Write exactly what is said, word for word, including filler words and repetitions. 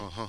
Uh-huh.